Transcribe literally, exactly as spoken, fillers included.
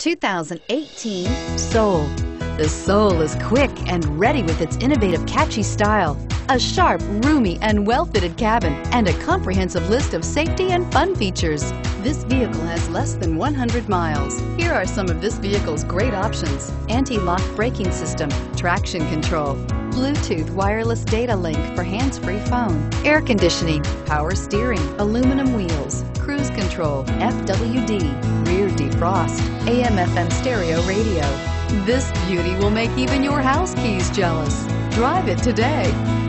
two thousand eighteen Soul. The Soul is quick and ready with its innovative, catchy style, a sharp, roomy, and well-fitted cabin, and a comprehensive list of safety and fun features. This vehicle has less than one hundred miles. Here are some of this vehicle's great options: anti-lock braking system, traction control, Bluetooth wireless data link for hands-free phone, air conditioning, power steering, aluminum wheels, cruise control, F W D, rear defrost, A M F M stereo radio. This beauty will make even your house keys jealous. Drive it today.